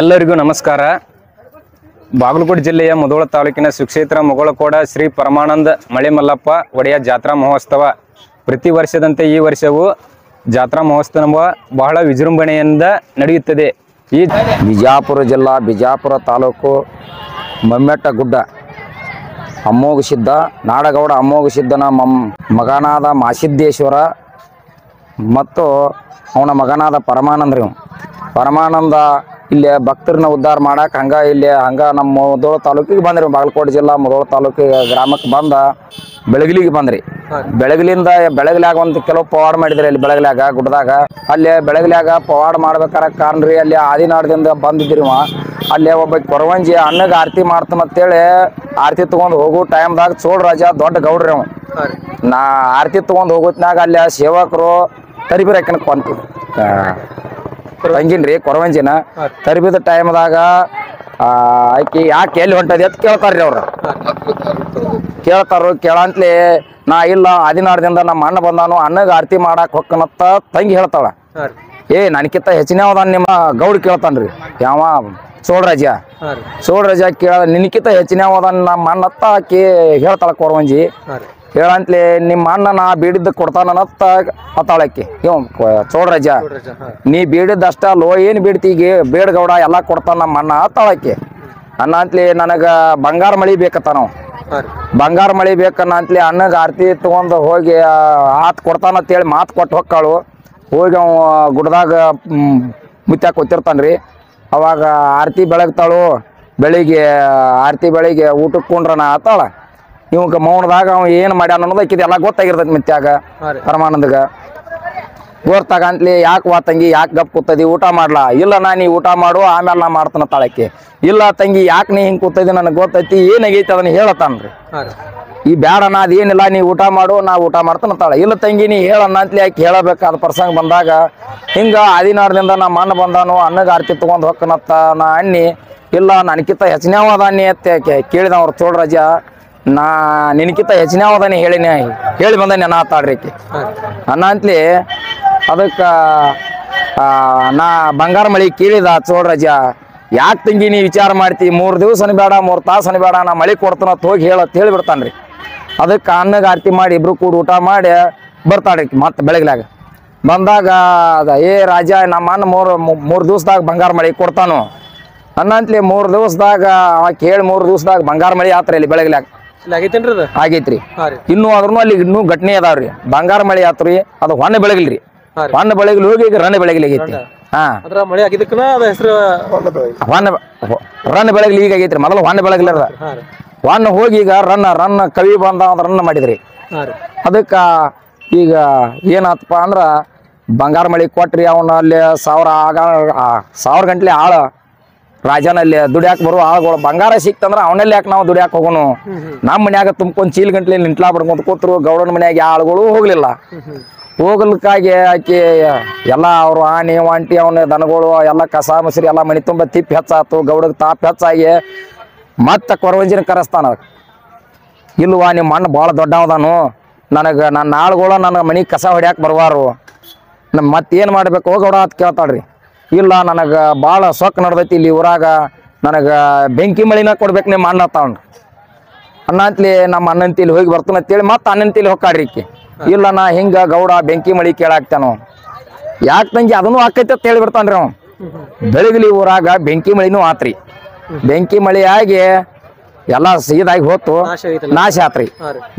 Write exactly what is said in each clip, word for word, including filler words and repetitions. ಎಲ್ಲರಿಗೂ ನಮಸ್ಕಾರ. ಬಾಗಲಕೋಟೆ ಜಿಲ್ಲೆಯ ಮುಧೋಳ ತಾಲೂಕಿನ ಸುಕ್ಷೇತ್ರ ಮುಗಳಕೋಡ ಶ್ರೀ ಪರಮಾನಂದ ಮಳೆ ಮಲ್ಲಪ್ಪ ಒಡೆಯ ಜಾತ್ರಾ ಮಹೋತ್ಸವ ಪ್ರತಿ ವರ್ಷದಂತೆ ಈ ವರ್ಷವೂ ಜಾತ್ರಾ ಮಹೋತ್ಸವ ಬಹಳ ವಿಜೃಂಭಣೆಯಿಂದ ನಡೆಯುತ್ತದೆ. ಈ ಬಿಜಾಪುರ ಜಿಲ್ಲಾ ಬಿಜಾಪುರ ತಾಲೂಕು ಮಮ್ಮೆಟ್ಟಗುಡ್ಡ ಅಮ್ಮೋಗ ಸಿದ್ಧ ನಾಡಗೌಡ ಅಮ್ಮೋಗ ಸಿದ್ಧನ ಮಗನಾದ ಮಾಸಿದ್ದೇಶ್ವರ ಮತ್ತು ಅವನ ಮಗನಾದ ಪರಮಾನಂದ ರೀ ಪರಮಾನಂದ ಇಲ್ಲಿ ಭಕ್ತರನ್ನ ಉದ್ಧಾರ ಮಾಡಕ್ಕೆ ಹಂಗ ಇಲ್ಲಿ ಹಂಗ ನಮ್ಮ ಮುಧೋಳ ತಾಲೂಕಿಗೆ ಬಂದ್ರಿ. ಬಾಗಲಕೋಟೆ ಜಿಲ್ಲಾ ಮುಧೋಳ ತಾಲೂಕಿಗೆ ಗ್ರಾಮಕ್ಕೆ ಬಂದ ಬೆಳಗಲಿಗೆ ಬಂದ್ರಿ. ಬೆಳಗಲಿಂದ ಬೆಳಗಲಾಗ ಒಂದು ಕೆಲವು ಪವಾಡ ಮಾಡಿದ್ರಿ. ಅಲ್ಲಿ ಬೆಳಗಲಾಗ ಗುಡ್ಡದಾಗ ಅಲ್ಲಿ ಬೆಳಗಲಾಗ ಪವಾಡ ಮಾಡ್ಬೇಕಾರ ಕಾರಣ ರೀ ಅಲ್ಲಿ ಆದಿನಾಡದಿಂದ ಬಂದಿದ್ರಿ. ಅಲ್ಲಿ ಒಬ್ಬ ಕೊರವಂಜಿ ಅಣ್ಣಗೆ ಆರತಿ ಮಾಡ್ತ ಅಂತೇಳಿ ಆರತಿ ತೊಗೊಂಡು ಹೋಗೋ ಟೈಮ್ದಾಗ ಚೋಳ ರಾಜ ದೊಡ್ಡ ಗೌಡ್ರಿ ಅವ ನಾ ಆರತಿ ತೊಗೊಂಡು ಹೋಗೋತ್ನಾಗ ಅಲ್ಲಿ ಸೇವಕರು ತರಿಬಿರ ಹಾಕಿನ ಕೊಂತ ತಂಗಿನ ರೀ ಕೊರವಂಜಿನ ತರಿಬಿದ ಟೈಮ್ದಾಗ ಆಕಿ ಯಾಕೆ ಎಲ್ಲಿ ಹೊಂಟದೆ ಅಂತ ಕೇಳ್ತಾರ್ರಿ. ಅವ್ರು ಕೇಳ್ತಾರ ಕೇಳಂತಲೇ ನಾ ಇಲ್ಲ ಆದಿನಾಡದಿಂದ ನಮ್ಮ ಅಣ್ಣ ಬಂದಾನು ಅಣ್ಣಗೆ ಆರತಿ ಮಾಡಕ್ಕೆ ಹೊಕ್ಕನತ್ತ ತಂಗಿ ಹೇಳ್ತಾಳ. ಏ ನನಗಿಂತ ಹೆಚ್ಚಿನ ಯಾವ್ದಾನ ನಿಮ್ಮ ಗೌಡ್ ಕೇಳ್ತಾನ್ರಿ ಯಾವ ಚೋಳರಾಜ ಚೋಳರಾಜ ಕೇಳ ನಿನಕಿತ ಹೆಚ್ಚಿನ ಯಾವ್ದಾನ ನಮ್ಮ ಅಣ್ಣತ್ತ ಆಕಿ ಹೇಳ್ತಾಳ ಕೊರವಂಜಿ. ಹೇಳಂತಲೇ ನಿಮ್ಮ ಅಣ್ಣ ನಾ ಬೀಡಿದ್ದ ಕೊಡ್ತಾನತ್ತ ಅತ್ತಾಳಕ್ಕೆ ಇವ್ ಚೋಳರಾಜ ನೀ ಬೀಡಿದ್ದಷ್ಟ ಲೋ ಏನು ಬೀಡ್ತಿಗೆ ಬೇಡಗೌಡ ಎಲ್ಲ ಕೊಡ್ತಾನ ನಮ್ಮ ಅಣ್ಣ ಅತ್ತಾಳಕ್ಕೆ. ಅಣ್ಣ ಅಂತಲೇ ನನಗೆ ಬಂಗಾರ ಮಳಿ ಬೇಕತ್ತ ನಾವು ಬಂಗಾರ ಮಳಿ ಬೇಕನ್ನ ಅಂತಲೇ ಅಣ್ಣಗೆ ಆರತಿ ತೊಗೊಂಡು ಹೋಗಿ ಆತ್ ಕೊಡ್ತಾನಂತೇಳಿ ಮಾತು ಕೊಟ್ಟು ಹೊಕ್ಕಾಳು. ಹೋಗಿ ಅವ ಗುಡ್ದಾಗ ಮುತ್ತಾಕ ಕೂತಿರ್ತಾನ್ರಿ. ಅವಾಗ ಆರತಿ ಬೆಳಗ್ತಾಳು. ಬೆಳಿಗ್ಗೆ ಆರತಿ ಬೆಳಿಗ್ಗೆ ಊಟಕ್ಕೆ ಕುಂಡ್ರನ ಆತಾಳ. ಇವಾಗ ಮೌನದಾಗ ಅವ ಏನು ಮಾಡ್ಯಾನ ಅನ್ನೋದು ಆಕಿದೆಲ್ಲ ಗೊತ್ತಾಗಿರ್ತೈತಿ ಮಿತ್ಯಾಗ ಪರಮಾನಂದಗ. ಗೊತ್ತಾಗ ಅಂತಲಿ ಯಾಕೆ ವಾ ತಂಗಿ ಯಾಕೆ ಗಪ್ ಕೂತದಿ ಊಟ ಮಾಡ್ಲಾ ಇಲ್ಲ ನಾ ನೀ ಊಟ ಮಾಡು ಆಮೇಲೆ ನಾ ಮಾಡ್ತಾನ ತಾಳಕ್ಕೆ. ಇಲ್ಲ ತಂಗಿ ಯಾಕೆ ನೀ ಹಿಂಗೆ ಕೂತದಿ ನನಗೆ ಗೊತ್ತೈತಿ ಏನಾಗೈತಿ ಅದನ್ನ ಹೇಳತ್ತಾನ್ರಿ. ಈ ಬ್ಯಾಡಣ್ಣ ಅದೇನಿಲ್ಲ ನೀ ಊಟ ಮಾಡು ನಾ ಊಟ ಮಾಡ್ತಾನ ತಾಳ. ಇಲ್ಲ ತಂಗಿ ನೀ ಹೇಳಣ್ಣ ಅಂತಲಿ ಯಾಕೆ ಹೇಳಬೇಕಾದ ಪ್ರಸಂಗ ಬಂದಾಗ ಹಿಂಗೆ ಆದಿನಾಡದಿಂದ ನಮ್ಮ ಅಣ್ಣ ಬಂದಾನು ಅಣ್ಣಗೆ ಆರತಿ ತೊಗೊಂಡು ಹೊಕ್ಕನತ್ತ ನಾ ಅಣ್ಣಿ ಇಲ್ಲ ನನಗಿಂತ ಹೆಚ್ಚಿನವ ಅದಾನಿ ಅತ್ತೆ ಕೇಳಿದ ಅವ್ರು ಚೋಳರಾಜ ನಾ ನಿನಗಿಂತ ಹೆಚ್ಚಿನ ಯಾವ್ದಾನೆ ಹೇಳಿನ ಹೇಳಿ ಬಂದ ನಾನು ಆತಾಡ್ರಿಕೆ ಅನ್ನ ಅಂತಲೇ ಅದಕ್ಕೆ ನಾ ಬಂಗಾರ ಮಳಿ ಕೇಳಿದ ಚೋಳರಾಜ. ಯಾಕೆ ತಂಗಿ ನೀ ವಿಚಾರ ಮಾಡ್ತಿ ಮೂರು ದಿವಸ ಅನ್ಬೇಡ ಮೂರು ತಾಸು ಅನ್ಬೇಡ ನಾ ಮಳಿ ಕೊಡ್ತಾನ ಹೋಗಿ ಹೇಳತ್ ಹೇಳಿಬಿಡ್ತಾನ್ರಿ. ಅದಕ್ಕೆ ಅನ್ನಗ ಆರತಿ ಮಾಡಿ ಇಬ್ರು ಕೂಡ ಊಟ ಮಾಡಿ ಬರ್ತಾಡ್ರಿ. ಮತ್ತೆ ಬೆಳಗ್ಲಾಗ ಬಂದಾಗ ಏ ರಾಜ ನಮ್ಮ ಅನ್ನ ಮೂರು ಮೂರು ದಿವಸದಾಗ ಬಂಗಾರ ಮಳಿ ಕೊಡ್ತಾನು ಅನ್ನ ಅಂತಲೇ ಮೂರು ದಿವಸದಾಗ ಅವ ಕೇಳಿ ಮೂರು ದಿವಸದಾಗ ಬಂಗಾರ ಮಳಿ ಆತ್ರಿ. ಅಲ್ಲಿ ಬೆಳಗ್ಲಾಗ ಆಗೈತ್ರಿ. ಇನ್ನು ಆದ್ರೂ ಅಲ್ಲಿ ಇನ್ನೂ ಘಟನೆ ಅದಾವ್ರಿ. ಬಂಗಾರ ಮಳೆ ಆತ್ರಿ ಅದು ಹೊನ್ನ ಬೆಳಗ್ಲಿರಿ. ಹೊನ್ನ ಬೆಳಗ್ಲಿ ಹೋಗಿ ಈಗ ರನ್ನ ಬೆಳಗ್ಲಿ ಆಗೈತಿ. ಹಾ ಹೊನ್ನ ರನ್ನ ಬೆಳಗ್ಲಿ ಈಗ ಆಗೈತ್ರಿ. ಮೊದಲು ಹೊನ್ನ ಬೆಳಗ್ಲಿ ಅದ ಹೊನ್ನ ಹೋಗಿ ಈಗ ರನ್ನ ರನ್ನ ಕವಿ ಬಂದ ರನ್ನ ಮಾಡಿದ್ರಿ. ಅದಕ್ಕ ಈಗ ಏನಾತಪ್ಪ ಅಂದ್ರ ಬಂಗಾರ ಮಳಿ ಕೊಟ್ರಿ ಅವನ ಅಲ್ಲಿ ಸಾವಿರ ಆಗ ಸಾವಿರ ಗಂಟ್ಲೆ ಆಳ ರಾಜನಲ್ಲಿ ದುಡಿಯಾಕ ಬರುವ ಆಳುಗಳು ಬಂಗಾರ ಸಿಕ್ತಂದ್ರ ಅವನಲ್ಲಿ ಯಾಕೆ ನಾವು ದುಡಿಯಾಕ ಹೋಗೋನು. ನಮ್ಮ ಮನ್ಯಾಗ ತುಂಬ್ಕೊಂಡು ಚೀಲ್ ಗಂಟ್ಲೆ ನಿಂಟ್ಲಾ ಬಡ್ಕೊಂಡು ಕೂತ್ರು ಗೌಡನ ಮನ್ಯಾಗ ಆಳುಗಳು ಹೋಗ್ಲಿಲ್ಲ. ಹೋಗ್ಲಿಕ್ಕಾಗಿ ಆಕೆ ಎಲ್ಲ ಅವರು ಆನೆ ಒಂಟಿ ಅವನ ದನಗಳು ಎಲ್ಲ ಕಸ ಮಸರಿ ಎಲ್ಲ ಮನೆ ತುಂಬ ತಿಪ್ಪಿ ಹೆಚ್ಚಾತು. ಗೌಡಗ್ ತಾಪ್ ಹೆಚ್ಚಾಗಿ ಮತ್ತೆ ಕೊರವಂಜಿನ ಕರೆಸ್ತಾನ. ಇಲ್ವಾ ನಿಮ್ಮ ಮಣ್ಣು ಭಾಳ ದೊಡ್ಡವದಾನು ನನಗೆ ನನ್ನ ಆಳುಗಳು ನನ್ನ ಮನೆಗೆ ಕಸ ಹೊಡ್ಯಾಕೆ ಬರುವಾರು ನಮ್ಮ ಮತ್ತೇನು ಮಾಡಬೇಕು ಗೌಡ ಅಂತ ಕೇಳ್ತಾಳ್ರಿ. ಇಲ್ಲ ನನಗೆ ಭಾಳ ಸೊಕ್ಕ ನಡೆದೈತಿ ಇಲ್ಲಿ ಊರಾಗ ನನಗೆ ಬೆಂಕಿ ಮಳಿನ ಕೊಡ್ಬೇಕು ನಿಮ್ಮ ಅಣ್ಣ ತಗೊಂಡು ಅಣ್ಣ ಅಂತಲೇ ನಮ್ಮ ಅಣ್ಣಂತಿಲಿ ಹೋಗಿ ಬರ್ತಾನೆ ಅಂತೇಳಿ ಮತ್ತೆ ಅಣ್ಣಂತಿಲಿ ಹೊಕ್ಕಾಡ್ರಿಕೆ. ಇಲ್ಲ ನಾ ಹಿಂಗೆ ಗೌಡ ಬೆಂಕಿ ಮಳಿ ಕೇಳಾಕ್ತಾನು ಯಾಕೆ ತಂಗಿ ಅದನ್ನು ಆಕೈತಿ ಅಂತ ಹೇಳಿಬಿಡ್ತಾನೆ ರೀ. ಅವ್ನು ಬೆಳಗ್ಲಿ ಊರಾಗ ಬೆಂಕಿ ಮಳಿನೂ ಆತ್ರಿ. ಬೆಂಕಿ ಮಳಿ ಆಗಿ ಎಲ್ಲ ಸೀದಾಗಿ ಹೋತು ನಾಶ ಆತ್ರಿ.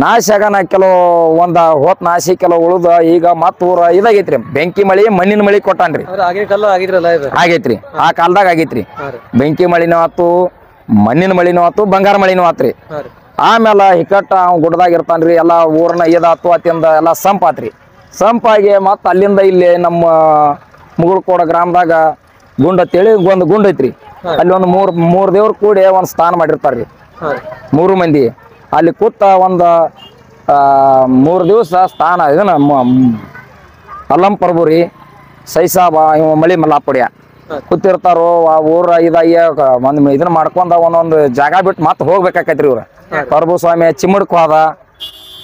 ನಾಶ ಆಗ ನಾ ಕೆಲವು ಒಂದ ಹೋತ್ ನಾಶಿ ಕೆಲವು ಉಳ್ದ ಈಗ ಮತ್ತೂರ ಇದಾಗೈತ್ರಿ. ಬೆಂಕಿ ಮಳಿ ಮಣ್ಣಿನ ಮಳಿ ಕೊಟ್ಟಾನ್ರಿ ಆಗೈತ್ರಿ. ಆ ಕಾಲದಾಗ ಆಗೈತ್ರಿ. ಬೆಂಕಿ ಮಳಿನೂ ಆತು ಮಣ್ಣಿನ ಮಳಿನೂ ಆತು ಬಂಗಾರ ಮಳಿನೂ ಆತ್ರಿ. ಆಮೇಲೆ ಹಿಕ್ಕಟ್ಟ ಅವ್ನು ಗುಡ್ಡದಾಗ ಇರ್ತಾನ್ರಿ. ಎಲ್ಲ ಊರನ್ನ ಇದಾತು ಅತ್ತಿಂದ ಎಲ್ಲ ಸಂಪಾತ್ರಿ. ಸಂಪಾಗಿ ಮತ್ತ ಅಲ್ಲಿಂದ ಇಲ್ಲಿ ನಮ್ಮ ಮುಗಳಕೋಡ ಗ್ರಾಮದಾಗ ಗುಂಡ ಅಂತೇಳಿ ಒಂದು ಗುಂಡ ಐತ್ರಿ. ಅಲ್ಲಿ ಒಂದು ಮೂರ್ ಮೂರ್ ದೇವ್ರ ಕೂಡಿ ಒಂದು ಸ್ಥಾನ ಮಾಡಿರ್ತಾರ್ರಿ. ಮೂರು ಮಂದಿ ಅಲ್ಲಿ ಕೂತ ಒಂದು ಮೂರು ದಿವಸ ಸ್ಥಾನ ಇದನ್ನ ಅಲ್ಲಂ ಪರ್ಬುರಿ ಸೈಸಾಬ ಇವ ಮಳಿ ಮಲ್ಲಾಪುಡಿಯ ಕೂತಿರ್ತಾರೋ ಆ ಊರ ಇದಾಗಿ ಒಂದು ಇದನ್ನ ಮಾಡ್ಕೊಂಡ ಒಂದೊಂದು ಜಾಗ ಬಿಟ್ಟು ಮತ್ತೆ ಹೋಗ್ಬೇಕಾಕೈತ್ರಿ. ಇವ್ರ ಪರ್ಬು ಸ್ವಾಮಿ ಚಿಮ್ಮಡ್ಕು ಹೋದ,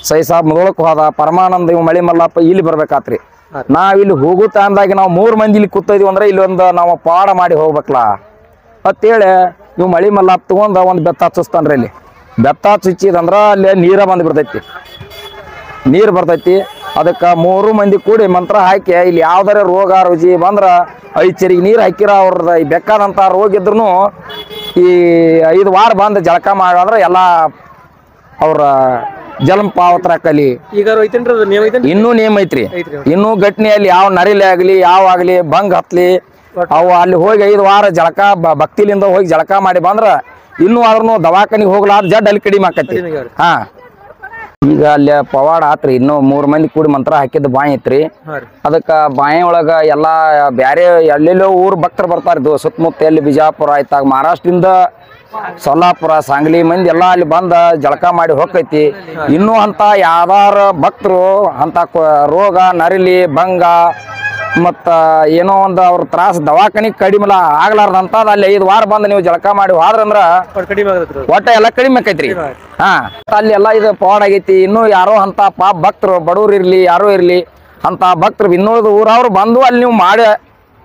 ಸೈಸಾಬ್ ಮುದೋಳಕ್ಕೂ ಹೋದ, ಪರಮಾನಂದ ಇವ್ ಮಳಿ ಮಲ್ಲಪ್ಪ ಇಲ್ಲಿ ಬರ್ಬೇಕಾತ್ರಿ. ನಾವು ಇಲ್ಲಿ ಹೋಗುತ್ತಾ ಅಂದಾಗ ನಾವು ಮೂರು ಮಂದಿ ಇಲ್ಲಿ ಕೂತಿದ್ವಿ ಅಂದ್ರೆ ಇಲ್ಲೊಂದು ನಾವು ಪಾಡ ಮಾಡಿ ಹೋಗ್ಬೇಕಲ್ಲ ಅಂತೇಳಿ ಇವು ಮಳಿ ಮಲ್ಲಾಪ್ ತಗೊಂಡ ಒಂದು ಬೆತ್ತ ಹಚ್ಚಿಸ್ತಾನ್ರಿ. ಇಲ್ಲಿ ಬೆತ್ತ ಹಚ್ಚಿದಂದ್ರೆ ಅಲ್ಲಿ ನೀರ ಬಂದು ಬಿಡ್ತೈತಿ, ನೀರು ಬರ್ತೈತಿ. ಅದಕ್ಕೆ ಮೂರು ಮಂದಿ ಕೂಡಿ ಮಂತ್ರ ಹಾಕಿ ಇಲ್ಲಿ ಯಾವ್ದಾರ ರೋಗ ರುಜಿ ಬಂದ್ರೆ ಐಚರಿಗೆ ನೀರು ಹಾಕಿರ ಅವ್ರದ ಈ ಬೆಕ್ಕಾದಂಥ ರೋಗಿದ್ರು ಈ ಐದು ವಾರ ಬಂದು ಜಳಕ ಮಾಡಿದ್ರೆ ಎಲ್ಲ ಅವ್ರ ಜಲಂ ಪಾವತ್ರ ಕಲಿ ಈಗ ಇನ್ನೂ ನೇಮ್ ಐತ್ರಿ. ಇನ್ನೂ ಘಟನೆಯಲ್ಲಿ ಯಾವ ನರಿಲೆ ಆಗಲಿ ಯಾವ ಆಗಲಿ ಬಂಗ್ ಹತ್ಲಿ ಅವು ಅಲ್ಲಿ ಹೋಗಿ ಐದು ವಾರ ಜಳಕ ಭಕ್ತಿಲಿಂದ ಹೋಗಿ ಜಳಕ ಮಾಡಿ ಬಂದ್ರ ಇನ್ನೂ ಆದ್ರೂ ದವಾಖಾನಿಗೆ ಹೋಗ್ಲಾರ ಜಡ್ ಅಲ್ಲಿ ಕಡಿಮೆ ಆಕತಿ. ಹಾ, ಈಗ ಅಲ್ಲಿ ಪವಾಡ ಆತ್ರಿ. ಇನ್ನು ಮೂರ್ ಮಂದಿ ಕೂಡಿ ಮಂತ್ರ ಹಾಕಿದ್ ಬಾಯಿ ಐತ್ರಿ. ಅದಕ್ಕ ಬಾಯಿ ಒಳಗ ಎಲ್ಲಾ ಬ್ಯಾರೆ ಎಲ್ಲೆಲ್ಲೋ ಊರ್ ಭಕ್ತರು ಬರ್ತಾರ ಸುತ್ತಮುತ್ತ. ಎಲ್ಲಿ ಬಿಜಾಪುರ ಆಯ್ತಾಗ ಮಹಾರಾಷ್ಟ್ರದಿಂದ ಸೊಲ್ಲಾಪುರ ಸಾಂಗ್ಲಿ ಮಂದಿ ಎಲ್ಲಾ ಅಲ್ಲಿ ಬಂದ ಜಳಕ ಮಾಡಿ ಹೋಗೈತಿ. ಇನ್ನೂ ಅಂತ ಯಾವ್ದಾರ ಭಕ್ತರು ಅಂತ ರೋಗ ನರಿಲಿ ಭಂಗ ಮತ್ತ ಏನೋ ಒಂದು ಅವ್ರ ತ್ರಾಸ ದವಾಖಾನಿಗೆ ಕಡಿಮೆ ಆಗ್ಲಾರ್ದಂತ ಅಲ್ಲಿ ಐದು ವಾರ ಬಂದು ನೀವು ಜಳಕ ಮಾಡಿ ಹೋದ್ರಂದ್ರ ಒಟ್ಟ ಎಲ್ಲ ಕಡಿಮೆ ಆಕೈತ್ರಿ. ಹಾ, ಅಲ್ಲಿ ಎಲ್ಲ ಇದು ಪವಾಡ ಆಗೈತಿ. ಇನ್ನು ಯಾರೋ ಅಂತ ಪಾಪ ಭಕ್ತರು ಬಡವ್ರು ಇರ್ಲಿ ಯಾರೋ ಇರ್ಲಿ ಅಂತ ಭಕ್ತರು ಇನ್ನೂರು ಊರವ್ರು ಬಂದು ಅಲ್ಲಿ ನೀವು ಮಾಡಿ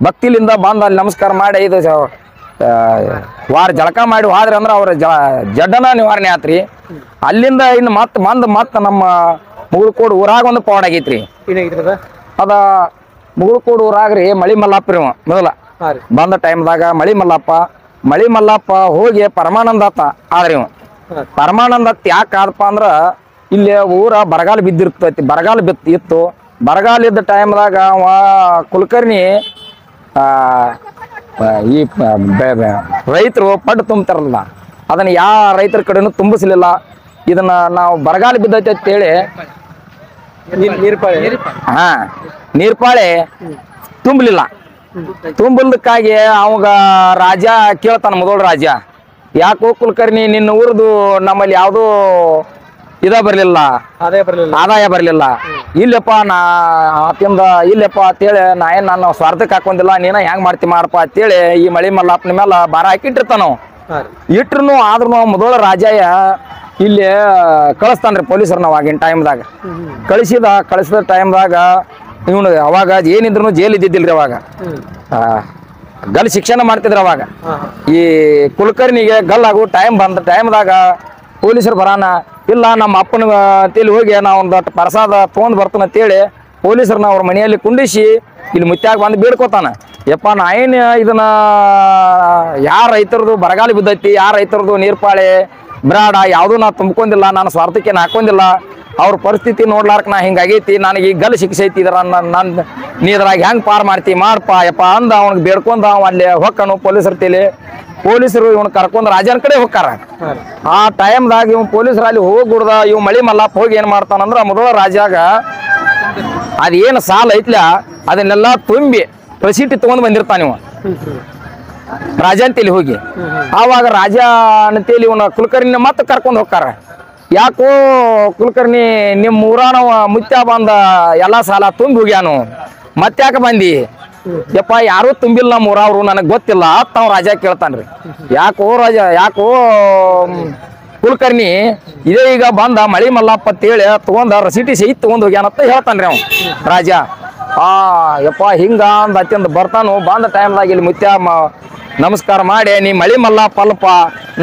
ಭಕ್ತಿಲಿಂದ ಬಂದು ಅಲ್ಲಿ ನಮಸ್ಕಾರ ಮಾಡಿ ಇದು ವಾರ ಜಳಕ ಮಾಡಿ ಹೋದ್ರೆ ಅಂದ್ರೆ ಅವ್ರ ಜ ಜಡ್ಡನ ನಿವಾರಣೆ ಆತ್ರಿ. ಅಲ್ಲಿಂದ ಇನ್ನು ಮತ್ತೆ ಮಂದ್ ಮತ್ತೆ ನಮ್ಮ ಮುಗಳಕೋಡ ಊರಾಗ ಒಂದು ಪವಾಡ ಆಗೈತ್ರಿ. ಅದ ಮುಗಳಕೋಡ ಊರಾಗ್ರಿ ಮಳಿ ಮಲ್ಲಪ್ಪ ರೀ ಮೊದಲ ಬಂದ ಟೈಮ್ದಾಗ ಮಳಿ ಮಲ್ಲಪ್ಪ ಮಳಿ ಮಲ್ಲಪ್ಪ ಹೋಗಿ ಪರಮಾನಂದ ಆತ ಆದ್ರಿ. ಪರಮಾನಂದ ಯಾಕೆ ಆದಪ್ಪ ಅಂದ್ರ ಇಲ್ಲಿ ಊರ ಬರಗಾಲ ಬಿದ್ದಿರ್ತೈತಿ. ಬರಗಾಲ ಬಿತ್ತು ಇತ್ತು ಬರಗಾಲ ಇದ್ದ ಟೈಮ್ದಾಗ ಅವ ಕುಲಕರ್ಣಿ ಆ ಈ ರೈತರು ಪಡ್ಡು ತುಂಬ್ತಾರಲ್ಲ ಅದನ್ನ ಯಾವ ರೈತರ ಕಡೆನೂ ತುಂಬಿಸ್ಲಿಲ್ಲ. ಇದನ್ನ ನಾವು ಬರಗಾಲ ಬಿದ್ದೈತೆ ಅಂತೇಳಿ ಹಾ ನೀರ್ಪಾಳೆ ತುಂಬಲಿಲ್ಲ. ತುಂಬಲ್ದಕ್ಕಾಗಿ ಅವಾಗ ರಾಜ ಕೇಳ್ತಾನ ಮೊದಲು ರಾಜ, ಯಾಕೋ ಕುಲಕರ್ಣಿ ನಿನ್ನ ಊರ್ದು ನಮ್ಮಲ್ಲಿ ಯಾವ್ದು ಇದ ಬರ್ಲಿಲ್ಲ ಆದಾಯ ಬರ್ಲಿಲ್ಲ ಇಲ್ಲಪ್ಪ ನಾ ಆತಿಂದ ಇಲ್ಲಪ್ಪ ಅಂತೇಳಿ ನಾ ಏನ್ ನಾನು ಸ್ವಾರ್ಥಕ್ಕೆ ಹಾಕೊಂಡಿಲ್ಲ ನೀನ ಹೆಂಗ್ ಮಾಡ್ತಿ ಮಾಡಪ್ಪ ಅಂತೇಳಿ ಈ ಮಳಿ ಮಲ್ಲಪ್ಪನ ಮೇಲೆ ಭಾರ ಹಾಕಿಟ್ಟಿರ್ತಾನ. ಇಟ್ರು ಆದ್ರೂ ಮೊದಲ ರಾಜಯ್ಯ ಇಲ್ಲಿ ಕಳಿಸ್ತಾನ್ರಿ ಪೊಲೀಸರನ್ನ ಅವಾಗಿನ ಟೈಮ್ದಾಗ. ಕಳಿಸಿದ ಕಳಿಸಿದ ಟೈಮ್ದಾಗ ಇವನು ಅವಾಗ ಏನಿದ್ರು ಜೈಲ್ ಇದ್ದಿದ್ದಿಲ್ರಿ. ಅವಾಗ ಗಲ್ ಶಿಕ್ಷಣ ಮಾಡ್ತಿದ್ರು. ಅವಾಗ ಈ ಕುಲಕರ್ಣಿಗೆ ಗಲ್ ಆಗು ಟೈಮ್ ಬಂದ ಟೈಮ್ದಾಗ ಪೊಲೀಸರು ಬರಾನ ಇಲ್ಲ ನಮ್ಮ ಅಪ್ಪನ ಅಂತೇಳಿ ಹೋಗಿ ನಾವು ಒಂದು ದೊಡ್ಡ ಪ್ರಸಾದ ತೊಗೊಂಡ್ ಬರ್ತಾನ ಅಂತೇಳಿ ಪೊಲೀಸರನ್ನ ಅವ್ರ ಮನೆಯಲ್ಲಿ ಕುಂಡಿಸಿ ಇಲ್ಲಿ ಮುತ್ತಾಗ ಬಂದು ಬೀಳ್ಕೊತಾನ. ಯಪ್ಪ ನಾ ಏನು ಇದನ್ನ ಯಾರ ರೈತರದು ಬರಗಾಲ ಬಿದ್ದೈತಿ ಯಾರ ರೈತರದು ನೀರ್ಪಾಳೆ ಬ್ರಾಡ ಯಾವುದೂ ನಾ ತುಂಬ್ಕೊಂಡಿಲ್ಲ ನಾನು ಸ್ವಾರ್ಥಕ್ಕೆ ನಾ ಹಾಕೊಂಡಿಲ್ಲ ಅವ್ರ ಪರಿಸ್ಥಿತಿ ನೋಡ್ಲಾರ್ಕ ನಾ ಹಿಂಗಾಗೈತಿ ನನಗೆ ಈಗ ಗಲ್ ಶಿಕ್ಷೆ ಐತಿ ಇದ್ರ ನನ್ನ ನೀದ್ರಾಗ ಹೆಂಗೆ ಪಾರು ಮಾಡ್ತಿ ಮಾಡಪ್ಪ ಯಪ್ಪ ಅಂದ ಅವ್ನಿಗೆ ಬೇಡ್ಕೊಂಡ ಅವ ಅಲ್ಲಿ ಹೊಕ್ಕನು ಪೊಲೀಸರು ತೇಲಿ. ಪೊಲೀಸರು ಇವ್ನ ಕರ್ಕೊಂಡ್ ರಾಜನ ಕಡೆ ಹೋಗ್ಕಾರ. ಆ ಟೈಮ್ದಾಗ ಇವ್ ಪೊಲೀಸರು ಅಲ್ಲಿ ಹೋಗ್ಬಿಡ್ದ ಇವ್ ಮಳಿ ಮಲ್ಲಪ್ಪ ಹೋಗಿ ಏನ್ ಮಾಡ್ತಾನಂದ್ರ ಮೊದಲ ರಾಜಾಗ ಅದೇನು ಸಾಲ ಐತ್ಲ ಅದನ್ನೆಲ್ಲಾ ತುಂಬಿ ರಸೀಟ್ ತಗೊಂಡ್ ಬಂದಿರ್ತಾನ ಇವ ರಾಜ ಅಂತೇಳಿ ಹೋಗಿ. ಆವಾಗ ರಾಜ ಅಂತೇಳಿ ಇವನ ಕುಲಕರ್ಣಿನ ಮತ್ತೆ ಕರ್ಕೊಂಡ್ ಹೋಗ್ತಾರ. ಯಾಕೋ ಕುಲಕರ್ಣಿ ನಿಮ್ ಊರಾನವ ಮುತ್ಯ ಬಂದ ಎಲ್ಲಾ ಸಾಲ ತುಂಬಿ ಹೋಗ್ಯಾನು ಮತ್ತ್ಯಾಕ ಬಂದಿ ಯಪ್ಪ ಯಾರು ತುಂಬಿಲ್ಲ ನಮ್ಮ ಊರವ್ರು ನನಗೆ ಗೊತ್ತಿಲ್ಲ ಅಂತ ಅವ್ನು ರಾಜ ಕೇಳ್ತಾನ್ರಿ. ಯಾಕೋ ರಾಜ ಯಾಕೋ ಕುಲಕರ್ಣಿ ಇದೇ ಈಗ ಬಂದ ಮಳಿ ಮಲ್ಲಪ್ಪ ಅಂತೇಳಿ ತಗೊಂಡ ರಸೀಟಿ ಸಹಿತ ತಗೊಂಡ್ ಹೋಗ್ಯಾನಂತ ಹೇಳ್ತಾನ್ರಿ ಅವ್ನು ರಾಜ. ಆ ಯಪ್ಪ ಹಿಂಗ ಅಂದ ಅತ್ಯಂತ ಬರ್ತಾನು ಬಂದ ಟೈಮ್ದಾಗ ಇಲ್ಲಿ ಮುತ್ಯ ನಮಸ್ಕಾರ ಮಾಡಿ ನೀ ಮಳಿ ಮಲ್ಲಪ್ಪ ಅಲ್ಪ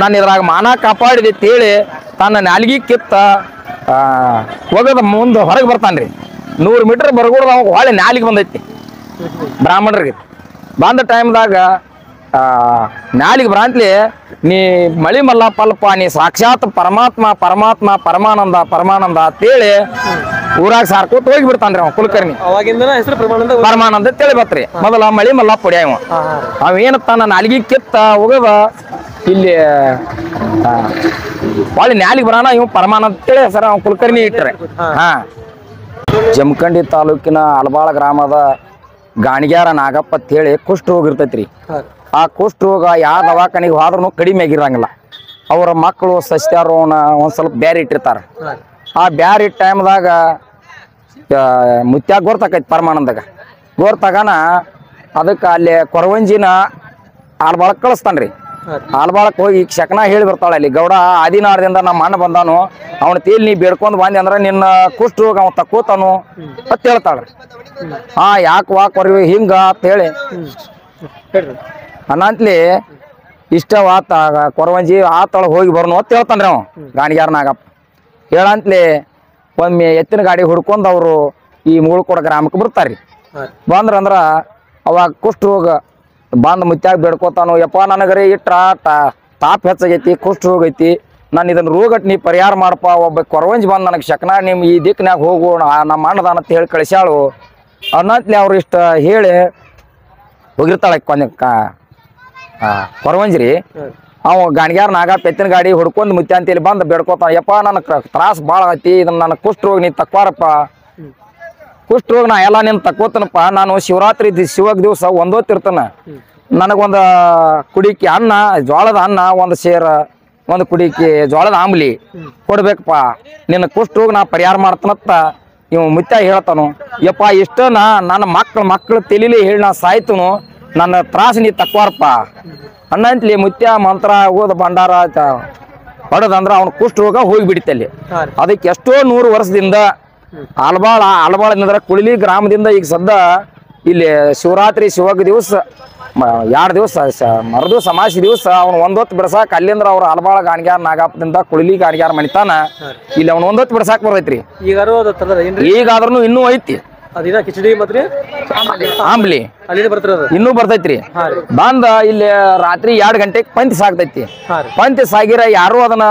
ನಾನು ಇದ್ರಾಗ ಮಾನ ಕಾಪಾಡಿದೆ ಅಂತೇಳಿ ತನ್ನ ನಾಲ್ಗಿ ಕಿತ್ತ ಒಗದ ಮುಂದೆ ಹೊರಗೆ ಬರ್ತಾನ್ರಿ. ನೂರು ಮೀಟರ್ ಬರ್ಗೂಡ್ದ ಅವಾಗ ಹೊಳೆ ನಾಲಿಗೆ ಬಂದೈತಿ ಬ್ರಾಹ್ಮಣರಿಗೆ. ಬಂದ ಟೈಮ್ದಾಗ ನಾಲಿಗೆ ಬ್ರಾಂತ್ಲಿ ನೀ ಮಳಿ ಮಲ್ಲಪ್ಪ ಅಲ್ಪ ನೀ ಸಾಕ್ಷಾತ್ ಪರಮಾತ್ಮ ಪರಮಾತ್ಮ ಪರಮಾನಂದ ಪರಮಾನಂದ ಅಂತೇಳಿ ಊರಾಗ ಸಾರ್ಕೋತ ಹೋಗಿ ಬಿಡ್ತಾನ್ರಿ ಅವ ಕುಲಕರ್ಣಿ. ಪರಮಾನಂದ ಅಂತೇಳಿ ಬರ್ತ್ರಿ ಮೊದಲ ಮಳಿ ಮಲ್ಲಪ್ಪ ಹೊಡಿ ಅವ. ಅವೇನ ತನ್ನ ನಾಲಿಗೆ ಕಿತ್ತ ಒಗದ ಇಲ್ಲಿ ಹೊಳಿ ನಾಲಿಗೆ ಬರೋಣ ಇವ್ ಪರಮಾನಂದ ಅಂತೇಳಿ ಹೆಸರು ಅವ ಕುಲಕರ್ಣಿ ಇಟ್ಟರೆ. ಹಾ, ಜಮಖಂಡಿ ತಾಲೂಕಿನ ಅಲಬಾಳ ಗ್ರಾಮದ ಗಾಣಿಗ್ಯಾರ ನಾಗಪ್ಪ ಅಂತ ಹೇಳಿ ಕುಷ್ಠ ರೋಗ ಇರ್ತೈತ್ರಿ. ಆ ಕುಷ್ಠ ರೋಗ ಯಾವ ದವಾಖಾನಿಗೆ ಹೋದ್ರೂ ಕಡಿಮೆ ಆಗಿರಂಗಿಲ್ಲ. ಅವರ ಮಕ್ಕಳು ಸಸ್ಯಾರೋನ ಒಂದ್ ಸ್ವಲ್ಪ ಬ್ಯಾರಿ ಇಟ್ಟಿರ್ತಾರ. ಆ ಬ್ಯಾರಿ ಟೈಮ್ದಾಗ ಮುತ್ಯಾಗ ಗೊರ್ತಾಕೈತಿ ಪರಮಾನಂದಾಗ ಗೊರ್ತಾಗನ ಅದಕ್ಕೆ ಅಲ್ಲಿ ಕೊರವಂಜಿನ ಆಳ್ಬಾಳಕ್ಕೆ ಕಳಿಸ್ತಾನ್ರಿ. ಆಲ್ಬಾಳಕ್ಕೆ ಹೋಗಿ ಶಕನ ಹೇಳಿ ಬರ್ತಾಳೆ ಅಲ್ಲಿ ಗೌಡ ಆದಿನಾರದಿಂದ ನಮ್ಮ ಅಣ್ಣ ಬಂದಾನು ಅವನ ತೇಲಿ ನೀ ಬೇಡ್ಕೊಂಡು ಬಂದಿ ಅಂದ್ರೆ ನಿನ್ನ ಕುಷ್ಠ ರೋಗ ಅವ ತಕ್ಕೋತಾನು ಅಂತ ಹೇಳ್ತಾಳೆ. ಹಾ ಯಾಕೆ ವಾಕ್ ಹೊರಗೆ ಹಿಂಗ ಅಂತ ಹೇಳಿ ಅನ್ನಂತಲಿ ಇಷ್ಟವಾತ ಕೊರವಂಜಿ ಆತೊಳಗೆ ಹೋಗಿ ಬರ್ನು ಅಂತ ಹೇಳ್ತಾನೆ ಅವ ಗಾಣಿಗಾರ ನಾಗಪ್ಪ ಹೇಳಂತಲಿ ಒಮ್ಮೆ ಎತ್ತಿನ ಗಾಡಿ ಹುಡ್ಕೊಂಡು ಅವರು ಈ ಮುಗಳಕೋಡ ಗ್ರಾಮಕ್ಕೆ ಬರ್ತಾರ್ರಿ. ಬಂದ್ರಂದ್ರ ಅವಾಗ ಕುಷ್ಠ ರೋಗ ಬಂದ್ ಮುತ್ಯಾಗ ಬೇಡ್ಕೋತಾನು ಯಪ್ಪ ನನಗರಿ ಇಟ್ರ ತಾಪ್ ಹೆಚ್ಚಾಗೈತಿ ಕುಷ್ಠ ರೋಗ ಐತಿ ನಾನು ಇದನ್ನ ರೋಗಟ್ ನೀ ಪರಿಹಾರ ಮಾಡಪ್ಪ ಒಬ್ಬ ಕೊರವಂಜಿ ಬಂದ್ ನನಗೆ ಶಕನ ನಿಮ್ ಈ ದಿಕ್ನಾಗ ಹೋಗು ನಮ್ಮ ಅಣ್ಣದಾನ ಅಂತ ಹೇಳಿ ಕಳಿಸ್ಯಾಳು ಅನ್ನತ್ಲಿ ಅವ್ರು ಇಷ್ಟ ಹೇಳಿ ಹೋಗಿರ್ತಾಳೆ ಕೊನೆ ಕೊರವಂಜಿ ರೀ. ಅವ ಗಾಣಿಗಾರ ನಾಗ ಪೆತ್ತಿನ ಗಾಡಿ ಹುಡ್ಕೊಂಡು ಮುತ್ಯ ಅಂತೇಳಿ ಬಂದ್ ಬೇಡ್ಕೋತಾನ ಯಪ್ಪ ನನ್ ತ್ರಾಸ ಭಾಳ ಐತಿ ಇದನ್ನ ನನ್ನ ಕುಷ್ಠ ರೋಗ ನೀ ತಕ್ವಾರಪ್ಪ ಕುಷ್ಠ ರೋಗ ನಾ ಎಲ್ಲ ನಿನ್ ತಕ್ಕೋತನಪ್ಪ ನಾನು ಶಿವರಾತ್ರಿ ಶಿವಗ್ ದಿವಸ ಒಂದೋತಿರ್ತಾನ ನನಗೊಂದು ಕುಡಿಕೆ ಅನ್ನ ಜೋಳದ ಅನ್ನ ಒಂದು ಸೇರ ಒಂದು ಕುಡಿಕೆ ಜೋಳದ ಆಂಬ್ಲಿ ಕೊಡ್ಬೇಕಪ್ಪ ನಿನ್ನ ಕುಷ್ಠ ರೋಗ ನಾ ಪರಿಹಾರ ಮಾಡ್ತಾನತ್ತ ಇವ್ ಮುತ್ಯ ಹೇಳ್ತಾನು ಯಪ್ಪ ಇಷ್ಟನ ನನ್ನ ಮಕ್ಳು ಮಕ್ಳು ತಿಳಿಲಿ ಹೇಳಿ ನಾ ಸಾಯ್ತನು ನನ್ನ ತ್ರಾಸ ನೀ ತಕ್ವಾರಪ್ಪ ಅಣ್ಣಂತಲಿ ಮುತ್ಯ ಮಂತ್ರ ಹೋದ ಭಂಡಾರ ಹೊಡದಂದ್ರ ಅವ್ನ ಕುಷ್ಠ ರೋಗ ಹೋಗಿಬಿಡ್ತಲ್ಲಿ. ಅದಕ್ಕೆ ಎಷ್ಟೋ ನೂರು ವರ್ಷದಿಂದ ಆಲ್ಬಾಳ ಆಲ್ಬಾಳ ಏನಂದ್ರೆ ಕುಳಿಲಿ ಗ್ರಾಮದಿಂದ ಈಗ ಸದ್ದ ಇಲ್ಲಿ ಶಿವರಾತ್ರಿ ಶಿವಗ ದಿವಸ ಎರಡು ದಿವಸ ಮರದು ಸಮಾಸಿ ದಿವಸ ಅವ್ನು ಒಂದೊತ್ತು ಬಿಡ್ಸಾಕ ಅಲ್ಲಿಂದ್ರ ಅವ್ರ ಆಲ್ಬಾಳ ಗಾಣಿಗಾರ ನಾಗಪ್ಪದಿಂದ ಕುಳಿಲಿ ಗಾಣಿಗಾರ ಮಣಿತಾನ ಇಲ್ಲಿ ಅವ್ನ ಒಂದೊತ್ತು ಬಿಡ್ಸಾಕ್ ಬರ್ತೈತ್ರಿ. ಈಗಾದ್ರೂ ಇನ್ನೂ ಐತಿ ಆಂಬ್ಲಿ ಇನ್ನೂ ಬರ್ತೈತ್ರಿ. ಬಂದ ಇಲ್ಲಿ ರಾತ್ರಿ ಎರಡು ಗಂಟೆಗೆ ಪಂಚ ಸಾಕ್ತೈತಿ ಪಂಚ ಸಾಗಿರ ಯಾರು ಅದನ್ನ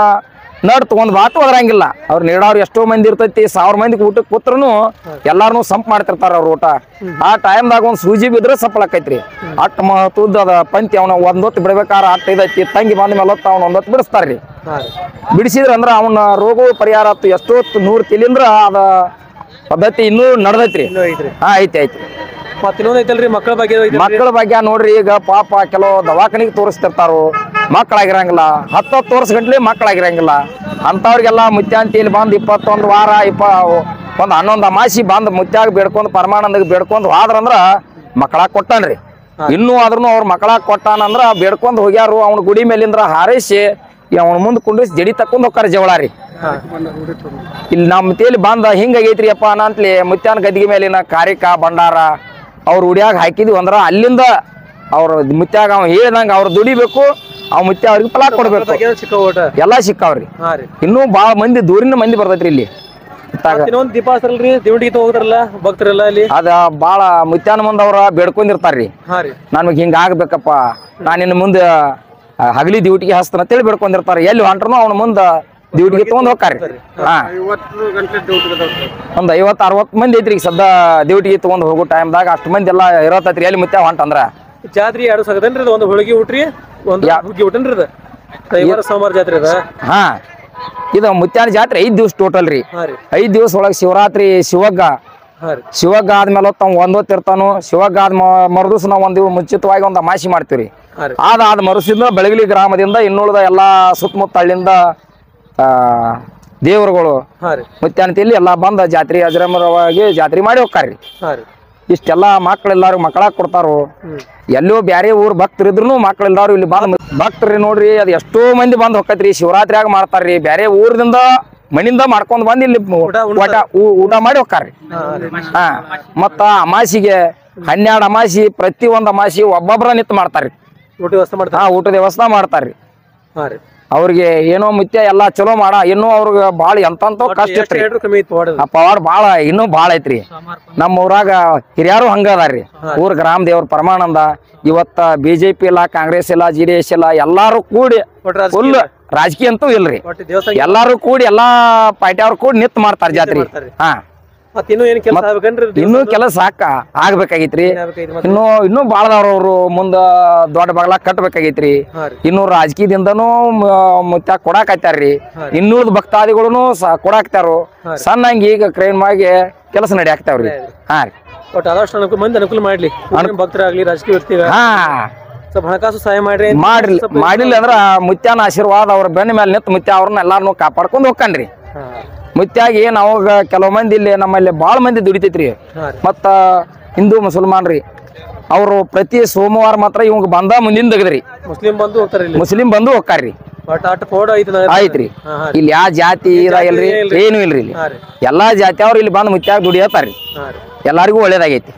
ನಡ್ ತಗೊಂಡ್ ಬಾತು ಅದ್ರಂಗಿಲ್ಲ ಅವ್ರು ನೀಡವ್ರು ಎಷ್ಟೋ ಮಂದಿ ಇರ್ತೈತಿ ಸಾವಿರ ಮಂದಿ ಊಟಕ್ಕೆ ಕೂತ್ರು ಎಲ್ಲಾರನು ಸಂಪ್ ಮಾಡ್ತಿರ್ತಾರ ಅವ್ರ ಊಟ ಆ ಟೈಮ್ದಾಗ ಒಂದ್ ಸೂಜಿ ಬಿದ್ರೆ ಸಪ್ಪಳಾಕೈತ್ರಿ. ಅಟ್ ಮಹತ್ವದ ಅದ ಪಂತಿ ಅವನ ಒಂದೊತ್ತು ಬಿಡ್ಬೇಕಾರ ಅಟ್ ಇದೈತಿ ತಂಗಿ ಬಂದ ಮೇಲೆ ಹೊತ್ತು ಅವ್ನ ಒಂದೊತ್ತು ಬಿಡಿಸ್ತಾರ್ರಿ. ಬಿಡಿಸಿದ್ರಂದ್ರ ಅವನ ರೋಗವು ಪರಿಹಾರ ಆತು ಎಷ್ಟೊತ್ತು ನೂರ್ ತಿಲಿಂದ್ರ ಅದ ಪದ್ಧತಿ ಇನ್ನೂ ನಡೆದೈತ್ರಿ. ಹಾ ಐತಿ ಐತಿ ಮಕ್ಕಳ ಬಗ್ಗೆ ಮಕ್ಕಳ ಬಗ್ಗೆ ನೋಡ್ರಿ ಈಗ ಪಾಪ ಕೆಲವು ದವಾಖಾನಿಗೆ ತೋರಿಸ್ತಿರ್ತಾರು ಮಕ್ಕಳಾಗಿರಂಗಿಲ್ಲ ಹತ್ತತ್ತು ವರ್ಷ ಗಂಟ್ಲೆ ಮಕ್ಕಳಾಗಿರಂಗಿಲ್ಲ ಅಂತವ್ರಿಗೆಲ್ಲ ಮುತ್ಯಾಂತಿಯಲ್ಲಿ ಬಂದ್ ಇಪ್ಪತ್ತೊಂದು ವಾರ ಇಪ್ಪ ಒಂದ್ ಹನ್ನೊಂದು ಅಮಾಸಿ ಬಂದ್ ಮುತ್ಯಾಗ ಬೇಡ್ಕೊಂಡು ಪರಮಾನಂದಗೆ ಬೇಡ್ಕೊಂಡು ಹೋದ್ರಂದ್ರ ಮಕ್ಕಳಾಗ ಕೊಟ್ಟನ್ರಿ. ಇನ್ನೂ ಆದ್ರೂ ಅವ್ರ ಮಕ್ಕಳಾಗ ಕೊಟ್ಟಾನಂದ್ರ ಬೇಡ್ಕೊಂಡ್ ಹೋಗ್ಯಾರು ಅವ್ನ ಗುಡಿ ಮೇಲಿಂದ್ರ ಹಾರೈಸಿ ಅವ್ನ ಮುಂದ್ ಕುಂಡಿಸಿ ಜಡಿ ತಕ್ಕೊಂಡ್ ಹೋಗ್ತಾರ ಜವಳಾರಿ. ಇಲ್ಲಿ ನಮ್ಮ ತೇಲಿ ಬಂದ ಹಿಂಗೈತ್ರಿ ಅಪ್ಪ ಅನ್ನಂತಲಿ ಮುತ್ಯಾನ ಗದ್ದಿಗೆ ಮೇಲಿನ ಕಾರಿಕ ಭಂಡಾರ ಅವ್ರು ಉಡಿಯಾಗ ಹಾಕಿದ್ವಿ ಅಂದ್ರ ಅಲ್ಲಿಂದ ಅವ್ರ ಮುತ್ಯಾಗ ಅವ್ ಹೇಳ್ದಂಗ ಅವ್ರು ದುಡಿಬೇಕು ಅವ್ ಮುತ್ಯ ಅವ್ರಿಗೆ ಫಲ ಕೊಡ್ಬೇಕು ಎಲ್ಲಾ ಸಿಕ್ಕಾವ್ರಿ. ಇನ್ನೂ ಬಾಳ ಮಂದಿ ದೂರಿನ ಮಂದಿ ಬರ್ತೈತ್ರಿ ಇಲ್ಲಿ ಅದ ಬಾಳ ಮುತ್ಯಾನ ಮುಂದ ಅವ್ರ ಬೇಡ್ಕೊಂಡಿರ್ತಾರ್ರಿ ನನ್ಗ್ ಹಿಂಗ ಆಗ್ಬೇಕಪ್ಪ ನಾನಿನ್ ಮುಂದ ಹಗಲಿ ಡ್ಯೂಟಿಗೆ ಹಸ್ತನ ಅಂತೇಳಿ ಬೇಡ್ಕೊಂಡಿರ್ತಾರ ಎಲ್ಲಿ ಹೊಂಟ್ರನು ಅವ್ನ ಮುಂದ ಡ್ಯೂಟಿಗೆ ತಗೊಂಡ್ ಹೋಗ್ತಾರ್ರಿ. ಹಾ ಒಂದ್ ಐವತ್ ಅರವತ್ ಮಂದಿ ಐತ್ರಿ ಈಗ ಸದ್ದ ಡ್ಯೂಟಿಗೆ ತಗೊಂಡ್ ಹೋಗೋ ಟೈಮ್ದಾಗ ಅಷ್ಟ್ ಮಂದಿ ಎಲ್ಲಾ ಇರತ್ತೈತ್ರಿ ಎಲ್ಲಿ ಮುತ್ಯ ಹೊಂಟಂದ್ರ ಜಾತ್ರಿ ಎರಡು ಸಗದನ್ರಿ ಒಂದು ಹೋಳಿಗೆ ಊಟ್ರಿ ಒಂದು ಹುಗ್ಗಿ ಊಟನ್ರಿ ಅದ ಕೈವಾರ ಸೋಮವಾರ ಜಾತ್ರೆ ಅದ. ಹಾ ಇದು ಮುತ್ಯಾನ ಜಾತ್ರೆ ಐದ್ ದಿವಸ ಟೋಟಲ್ ರೀ. ಐದ್ ದಿವಸ ಒಳಗೆ ಶಿವರಾತ್ರಿ ಶಿವಗ್ಗ ಶಿವಗ್ಗ ಆದ್ಮೇಲೆ ಹೊತ್ತು ಒಂದೊತ್ತಿರ್ತಾನು ಶಿವಗ್ಗ ಆದ್ ಮರುದಿವ್ಸ ನಾವ್ ಒಂದ್ ಮುಂಚಿತವಾಗಿ ಒಂದ್ ಅಮಾಸಿ ಮಾಡ್ತೀವ್ರಿ. ಆದ ಆದ ಮರುಸಿಂದ ಬೆಳಗಲಿ ಗ್ರಾಮದಿಂದ ಇನ್ನುಳಿದ ಎಲ್ಲಾ ಸುತ್ತಮುತ್ತ ಹಳ್ಳಿಯಿಂದ ಆ ದೇವರುಗಳು ಮುತ್ಯಾನತಿಯಲ್ಲಿ ಎಲ್ಲಾ ಬಂದ ಜಾತ್ರೆ ಅಜರಾಮರವಾಗಿ ಜಾತ್ರೆ ಮಾಡಿ ಹೋಗ್ತಾರ್ರಿ. ಇಷ್ಟೆಲ್ಲಾ ಮಕ್ಕಳೆಲ್ಲಾರು ಮಕ್ಕಳಾಗ್ ಕೊಡ್ತಾರು ಎಲ್ಲೋ ಬ್ಯಾರೆ ಊರ್ ಭಕ್ತರಿದ್ರು ಮಕ್ಕಳೆಲ್ಲಾರು ಇಲ್ಲಿ ಬಂದ್ ಭಕ್ತರಿ ನೋಡ್ರಿ ಅದ್ ಎಷ್ಟೋ ಮಂದಿ ಬಂದ್ ಹೊಕ್ಕೈತ್ರಿ. ಶಿವರಾತ್ರಿಯಾಗ ಮಾಡ್ತಾರ್ರಿ ಬ್ಯಾರೆ ಊರಿಂದ ಮನಿಂದ ಮಾಡ್ಕೊಂಡ್ ಬಂದ್ ಇಲ್ಲಿ ಊಟ ಮಾಡಿ ಹೋಗ್ತಾರ್ರಿ. ಹಾ ಮತ್ತ ಅಮಾಸಿಗೆ ಹನ್ನೆರಡು ಅಮಾಸಿ ಪ್ರತಿ ಒಂದ್ ಅಮಾಸಿ ಒಬ್ಬೊಬ್ರ ನಿತ್ ಮಾಡ್ತಾರ್ರಿ ಊಟದ ವ್ಯವಸ್ಥೆ ಮಾಡ್ತಾರ್ರಿ. ಅವ್ರಿಗೆ ಏನೋ ಮುತ್ಯ ಎಲ್ಲಾ ಚಲೋ ಮಾಡ ಇನ್ನು ಅವ್ರಿಗೆ ಬಾಳ ಎಂತಂತ ಕಷ್ಟ ಐತ್ರಿ ಪವಾಡ್ ಬಾಳ ಇನ್ನೂ ಬಾಳ ಐತ್ರಿ. ನಮ್ಮ ಊರಾಗ ಹಿರಿಯರು ಹಂಗದಾರ್ರಿ ಊರ್ ಗ್ರಾಮ ದೇವ್ರ ಪರಮಾನಂದ ಇವತ್ತ ಬಿಜೆಪಿ ಇಲ್ಲ ಕಾಂಗ್ರೆಸ್ ಇಲ್ಲ ಜೆ ಡಿ ಎಸ್ ಇಲ್ಲ ಎಲ್ಲಾರು ಕೂಡಿ ಫುಲ್ ರಾಜಕೀಯ ಅಂತೂ ಇಲ್ರಿ ಎಲ್ಲಾರು ಕೂಡಿ ಎಲ್ಲಾ ಪಾರ್ಟಿ ಅವ್ರು ಕೂಡಿ ನಿತ್ ಮಾಡ್ತಾರ ಜಾತ್ರಿ. ಹಾ ಇನ್ನು ಕೆಲಸ ಹಾಕ ಆಗ್ಬೇಕಾಗಿತ್ರಿ ಇನ್ನು ಇನ್ನು ಬಾಳದವ್ರವ್ರು ಮುಂದ ದೊಡ್ಡ ಬಾಗ್ಲ ಕಟ್ಬೇಕಾಗಿತ್ರಿ ಇನ್ನು ರಾಜಕೀಯದಿಂದನೂ ಮುತ್ಯ ಕೊಡಾಕತ್ತಾರ್ರಿ ಇನ್ನೂರ್ದ ಭಕ್ತಾದಿಗಳು ಕೊಡಾಕ್ತಾರು ಸಣ್ಣಂಗಿ ಈಗ ಕ್ರೈಮಾಗಿ ಕೆಲಸ ನಡಿಯಾಕ್ತಾವ್ರಿ. ಹಾ ರೀ ಆದಷ್ಟು ಮಂದಿ ಅನುಕೂಲ ಮಾಡ್ಲಿ ಭಕ್ತರಾಗ್ಲಿ ರಾಜಕೀಯ ವ್ಯಕ್ತಿಗಳು ಹಣಕಾಸು ಸಹಾಯ ಮಾಡ್ರಿ ಮಾಡ್ರಿ ಮಾಡಿಲ್ಲ ಅಂದ್ರ ಮುತ್ಯಾನ ಆಶೀರ್ವಾದ ಅವ್ರ ಬೆನ್ನ ಮೇಲೆ ನಿಂತ ಮುತ್ಯ ಅವ್ರನ್ನ ಎಲ್ಲಾರನು ಕಾಪಾಡ್ಕೊಂಡ್ ಹೋಗ್ಕನ್ರಿ. ಮುತ್ಯಾಗಿ ನಾವು ಕೆಲವು ಮಂದಿ ಇಲ್ಲಿ ನಮ್ಮಲ್ಲಿ ಭಾಳ ಮಂದಿ ದುಡಿತೈತ್ರಿ ಮತ್ತ ಹಿಂದೂ ಮುಸಲ್ಮಾನ್ ರೀ ಅವರು ಪ್ರತಿ ಸೋಮವಾರ ಮಾತ್ರ ಇವಂಗ ಬಂದ ಮುಂದಿನ ತೆಗೆದ್ರಿ ಮುಸ್ಲಿಂ ಬಂದು ಹೋಗ್ತಾರೆ ಇಲ್ಲಿ ಮುಸ್ಲಿಂ ಬಂದು ಹೋಗ್ತಾರೆ ರೀ ಬಟ್ ಅಟ್ ಫೋಡ್ ಐತ್ರಿ ಇಲ್ಲಿ ಯಾವ ಜಾತಿ ಇರ ಇಲ್ರಿ ಏನು ಇಲ್ರಿ ಇಲ್ಲಿ ಎಲ್ಲಾ ಜಾತಿ ಅವರು ಇಲ್ಲಿ ಬಂದು ಮುತ್ಯಾಗ ದುಡಿಯತಾರೆ ಎಲ್ಲರಿಗೂ ಒಳ್ಳೆದಾಗೈತಿ.